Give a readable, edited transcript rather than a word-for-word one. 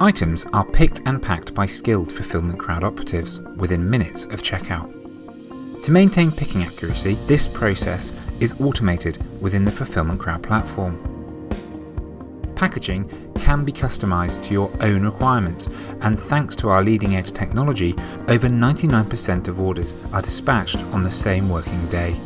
Items are picked and packed by skilled fulfillment crowd operatives within minutes of checkout. To maintain picking accuracy, this process is automated within the fulfillment crowd platform. Packaging can be customized to your own requirements, and thanks to our leading-edge technology, over 99% of orders are dispatched on the same working day.